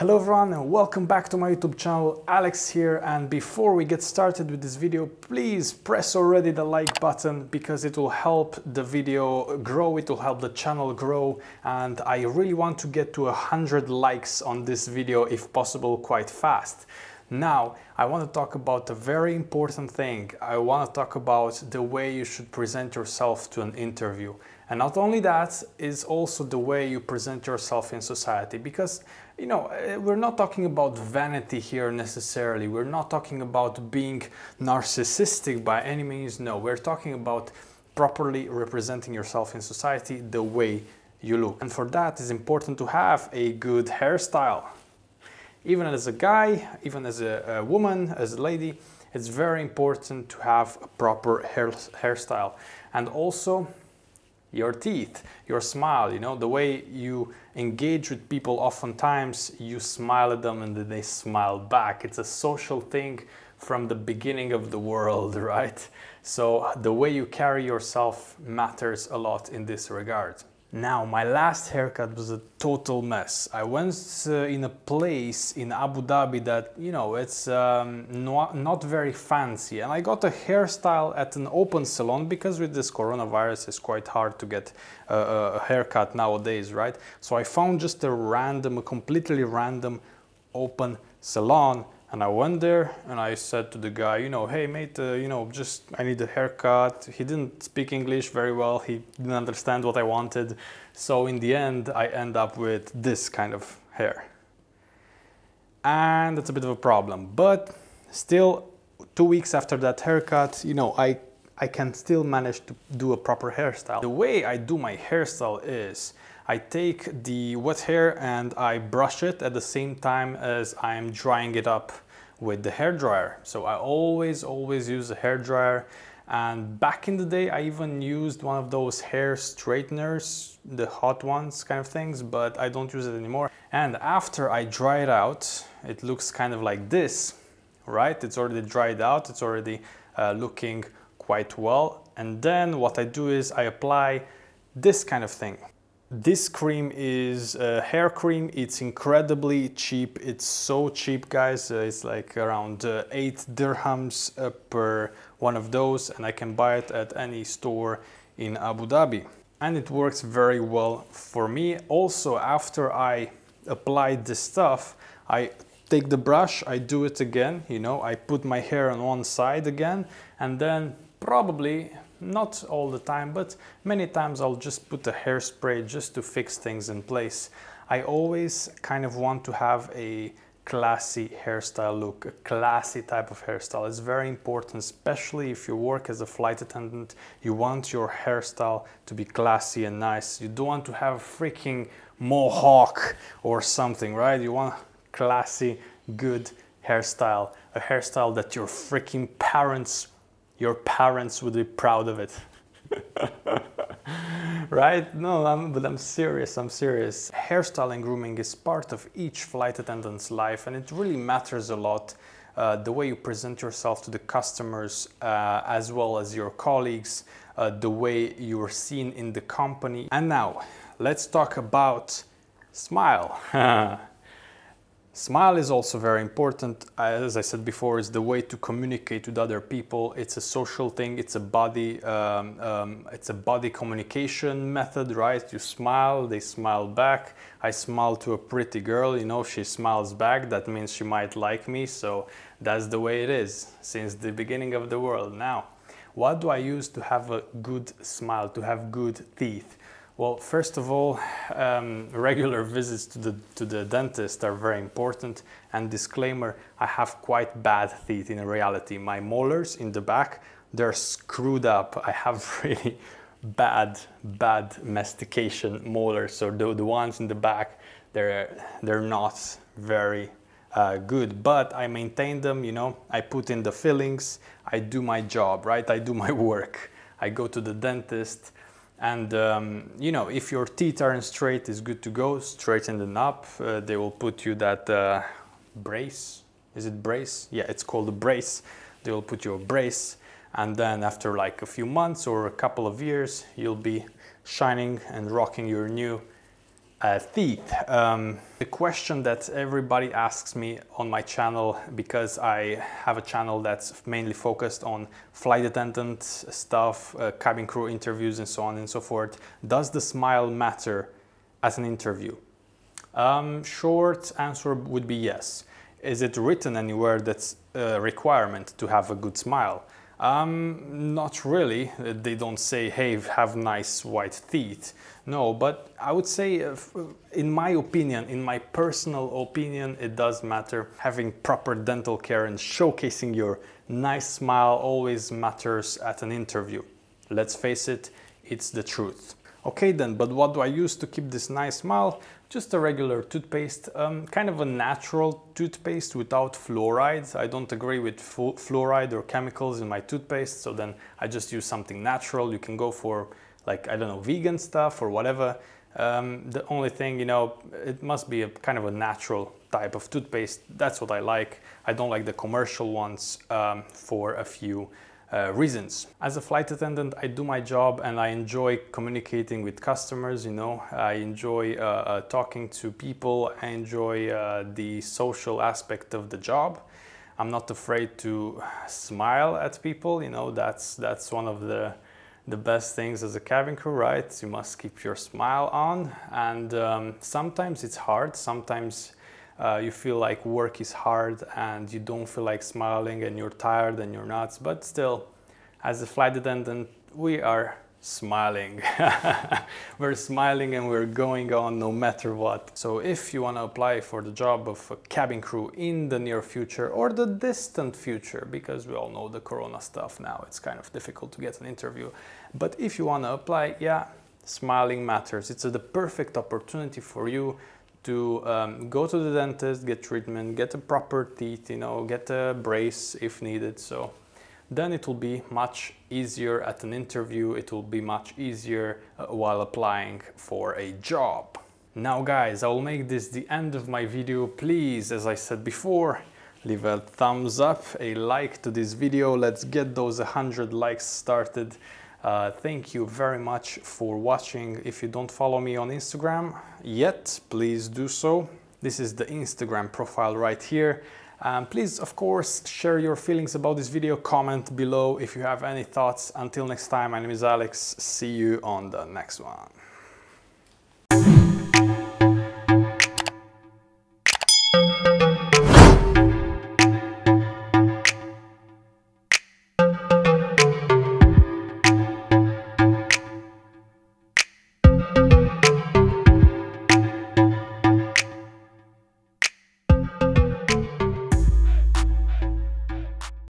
Hello everyone and welcome back to my YouTube channel, Alex here, and before we get started with this video, please press already the like button because it will help the video grow, it will help the channel grow, and I really want to get to 100 likes on this video if possible quite fast. Now, I want to talk about a very important thing. I want to talk about the way you should present yourself to an interview. And not only that, is also the way you present yourself in society. Because, you know, we're not talking about vanity here necessarily. We're not talking about being narcissistic by any means. No, we're talking about properly representing yourself in society the way you look. And for that, it's important to have a good hairstyle. Even as a guy, even as a woman, as a lady, it's very important to have a proper hairstyle. And also your teeth, your smile, you know, the way you engage with people. Oftentimes you smile at them and then they smile back. It's a social thing from the beginning of the world, right? So the way you carry yourself matters a lot in this regard. Now, my last haircut was a total mess. I went in a place in Abu Dhabi that, you know, it's not very fancy. And I got a hairstyle at an open salon because with this coronavirus, it's quite hard to get a haircut nowadays, right? So I found just a completely random open salon. And I went there and I said to the guy, you know, hey mate, you know, just I need a haircut. He didn't speak English very well. He didn't understand what I wanted. So in the end, I end up with this kind of hair. And that's a bit of a problem. But still, 2 weeks after that haircut, you know, I can still manage to do a proper hairstyle. The way I do my hairstyle is I take the wet hair and I brush it at the same time as I'm drying it up with the hairdryer. So I always use a hairdryer. And back in the day, I even used one of those hair straighteners, the hot ones kind of things, but I don't use it anymore. And after I dry it out, it looks kind of like this, right? It's already dried out. It's already looking quite well. And then what I do is I apply this kind of thing. This cream is a hair cream. It's incredibly cheap. It's so cheap, guys. It's like around 8 dirhams per one of those, and I can buy it at any store in Abu Dhabi. And it works very well for me. Also, after I apply this stuff, I take the brush, I do it again, you know, I put my hair on one side again, and then probably, not all the time, but many times I'll just put a hairspray just to fix things in place. I always kind of want to have a classy hairstyle look, a classy type of hairstyle. It's very important, especially if you work as a flight attendant. You want your hairstyle to be classy and nice. You don't want to have freaking mohawk or something, right? You want classy, good hairstyle, a hairstyle that your freaking parents would be proud of it, right? No, but I'm serious, Hairstyle and grooming is part of each flight attendant's life, and it really matters a lot, the way you present yourself to the customers, as well as your colleagues, the way you're seen in the company. And now, let's talk about smile. Smile is also very important. As I said before, it's the way to communicate with other people. It's a social thing. It's a body. It's a body communication method, right? You smile, they smile back. I smile to a pretty girl, you know, she smiles back. That means she might like me. So that's the way it is since the beginning of the world. Now, what do I use to have a good smile, to have good teeth? Well, first of all, regular visits to the dentist are very important. And disclaimer, I have quite bad teeth in reality. My molars in the back, they're screwed up. I have really bad mastication molars. So the ones in the back, they're not very good, but I maintain them, you know, I put in the fillings, I do my job, right? I do my work. I go to the dentist. And, you know, if your teeth aren't straight, it's good to go, straighten them up. They will put you that brace. Is it brace? Yeah, it's called a brace. They will put you a brace. And then after like a few months or a couple of years, you'll be shining and rocking your new Teeth. The question that everybody asks me on my channel, because I have a channel that's mainly focused on flight attendant stuff, cabin crew interviews and so on and so forth. Does the smile matter as an interview? Short answer would be yes. Is it written anywhere that's a requirement to have a good smile? Not really. They don't say, hey, have nice white teeth. No, but I would say, in my opinion, in my personal opinion, it does matter. Having proper dental care and showcasing your nice smile always matters at an interview. Let's face it, it's the truth. Okay then, but what do I use to keep this nice smile? Just a regular toothpaste, kind of a natural toothpaste without fluoride. I don't agree with fluoride or chemicals in my toothpaste, so then I just use something natural. You can go for, like, I don't know, vegan stuff or whatever. The only thing, you know, it must be a kind of a natural type of toothpaste. That's what I like. I don't like the commercial ones for a few reasons. As a flight attendant, I do my job and I enjoy communicating with customers, you know. I enjoy talking to people. I enjoy the social aspect of the job. I'm not afraid to smile at people, you know. That's one of the best things as a cabin crew, right? You must keep your smile on, and sometimes it's hard. Sometimes you feel like work is hard and you don't feel like smiling and you're tired and you're not, but still, as a flight attendant, we are smiling. We're smiling and we're going on no matter what. So if you want to apply for the job of a cabin crew in the near future or the distant future, because we all know the corona stuff now, it's kind of difficult to get an interview, but if you want to apply, yeah, smiling matters. It's the perfect opportunity for you to go to the dentist, get treatment, get a proper teeth, you know, get a brace if needed. So then it will be much easier at an interview. It will be much easier while applying for a job. Now guys, I will make this the end of my video. Please, as I said before, leave a thumbs up, a like to this video. Let's get those 100 likes started. Thank you very much for watching. If you don't follow me on Instagram yet, please do so. This is the Instagram profile right here. Please, of course, share your feelings about this video. Comment below if you have any thoughts. Until next time, my name is Alex. See you on the next one.